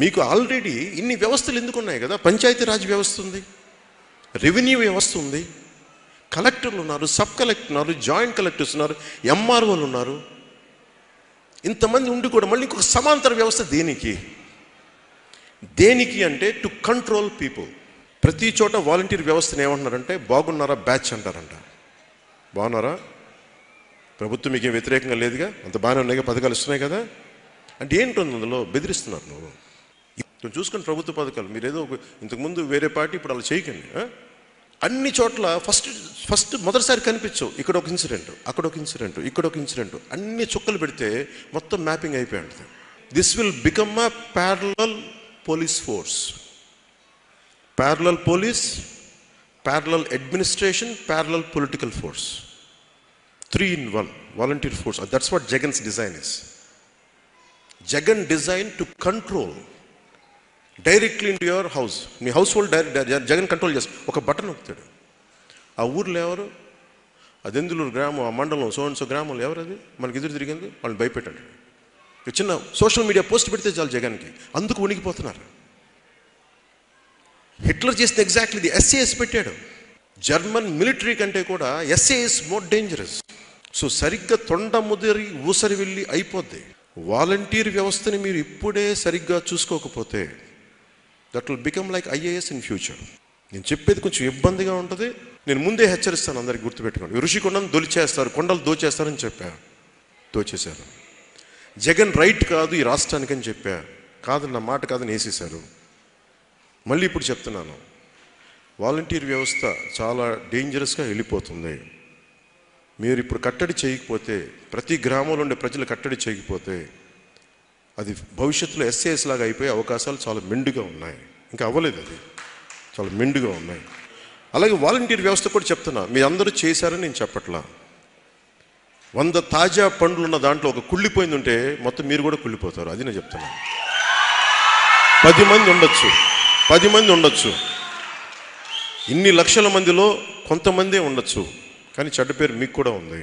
మీకు ఆల్రెడీ ఇన్ని వ్యవస్థలు ఎందుకున్నాయి కదా. పంచాయతీరాజ్ వ్యవస్థ ఉంది, రెవెన్యూ వ్యవస్థ ఉంది, కలెక్టర్లు ఉన్నారు, సబ్ కలెక్టర్ ఉన్నారు, జాయింట్ కలెక్టర్స్ ఉన్నారు, ఎంఆర్ఓలు ఉన్నారు. ఇంతమంది ఉండి కూడా మళ్ళీ ఇంకొక సమాంతర వ్యవస్థ దేనికి? దేనికి అంటే టు కంట్రోల్ పీపుల్. ప్రతి చోట వాలంటీర్ వ్యవస్థను ఏమంటున్నారంటే బాగున్నారా బ్యాచ్ అంటారంట. బాగున్నారా, ప్రభుత్వం మీకేం వ్యతిరేకంగా లేదుగా, అంత బాగానే ఉన్నాయి, పథకాలు ఇస్తున్నాయి కదా అంటే ఏంటుంది అందులో? బెదిరిస్తున్నారు. నువ్వు చూసుకుని ప్రభుత్వ పథకాలు మీరు ఏదో ఇంతకుముందు వేరే పార్టీ, ఇప్పుడు అలా చేయకండి. అన్ని చోట్ల ఫస్ట్ మొదటిసారి కనిపించవు. ఇక్కడ ఒక ఇన్సిడెంట్, అక్కడ ఒక ఇన్సిడెంట్, ఇక్కడ ఒక ఇన్సిడెంట్, అన్ని చుక్కలు పెడితే మొత్తం మ్యాపింగ్ అయిపోయి ఉంటుంది. This will become a parallel police force, parallel police, parallel administration, parallel political force, 3 in 1 volunteer force. That's what Jagan's design is. Jagan design to control directly into your house. మీ household direct Jagan control చేస్తాడు. ఒక button నొక్కుతాడు. ఆ ఊర్లో ఎవరు, అది ఎందులూరు గ్రామం, ఆ మండలం సోన్సో గ్రామంలో ఎవరు, అది మనకి ఎదురు తిరిగింది, వాళ్ళని భయపెట్టాడు. చిన్న సోషల్ మీడియా పోస్ట్ పెడితే చాలు జగన్కి, అందుకు ఉనికిపోతున్నారు. హిట్లర్ చేసిన ఎగ్జాక్ట్లీ ఇది. ఎస్ఏఎస్ పెట్టాడు. జర్మన్ మిలిటరీ కంటే కూడా ఎస్ఏఎస్ మోర్ డేంజరస్. సో సరిగ్గా తొండ ముదిరి ఊసరి వెళ్ళి అయిపోద్ది. వాలంటీర్ వ్యవస్థని మీరు ఇప్పుడే సరిగ్గా చూసుకోకపోతే that will become like IAS in future. నేను చెప్పేది కొంచెం ఇబ్బందిగా ఉంటుంది, నేను ముందే హెచ్చరిస్తాను అందరికి, గుర్తుపెట్టుకోండి. ఋషికొండను దొలిచేస్తారు, కొండలు దోచేస్తారని చెప్పాను, దోచేశారు. జగన్ రైట్ కాదు ఈ రాష్ట్రానికి అని చెప్పా, కాదు నా మాట కాదని వేసేశారు. మళ్ళీ ఇప్పుడు చెప్తున్నాను, వాలంటీర్ వ్యవస్థ చాలా డేంజరస్గా వెళ్ళిపోతుంది. మీరు ఇప్పుడు కట్టడి చేయకపోతే, ప్రతి గ్రామంలో ఉండే ప్రజలు కట్టడి చేయకపోతే, అది భవిష్యత్తులో ఎస్ఏఎస్ లాగా అయిపోయే అవకాశాలు చాలా మెండుగా ఉన్నాయి. ఇంకా అవ్వలేదు, అది చాలా మెండుగా ఉన్నాయి. అలాగే వాలంటీర్ వ్యవస్థ కూడా చెప్తున్నా, మీ అందరూ చేశారని నేను చెప్పట్లా. 100 తాజా పండ్లు ఉన్న దాంట్లో ఒక కుళ్ళిపోయింది ఉంటే మొత్తం మీరు కూడా కుళ్ళిపోతారు, అది నేను చెప్తున్నా. 10 మంది ఉండొచ్చు, ఇన్ని లక్షల మందిలో కొంతమందే ఉండొచ్చు, కానీ చెడ్డ పేరు మీకు కూడా ఉంది.